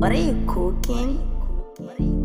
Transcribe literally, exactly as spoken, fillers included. What are you cooking? What are you